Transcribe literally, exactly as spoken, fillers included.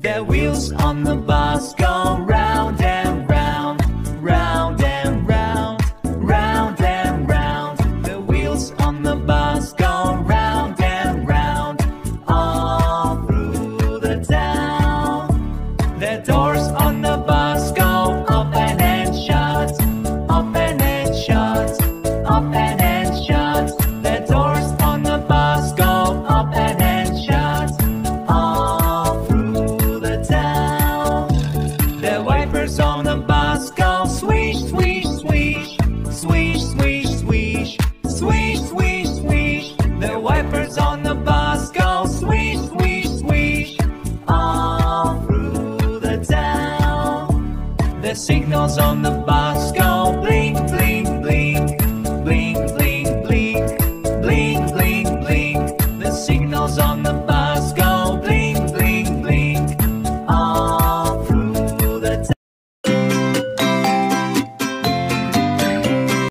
The wheels on the bus go round and round, round and round, round and round. The wheels on the bus go round and round, all through the town. The doors on the bus go open and shut, open and shut, open and shut. The doors on the bus go open and shut, all through town. The wipers on the bus go swish, swish, swish, swish, swish, swish, swish, swish, swish. The wipers on the bus go swish, swish, swish, all through the town. The signals on the bus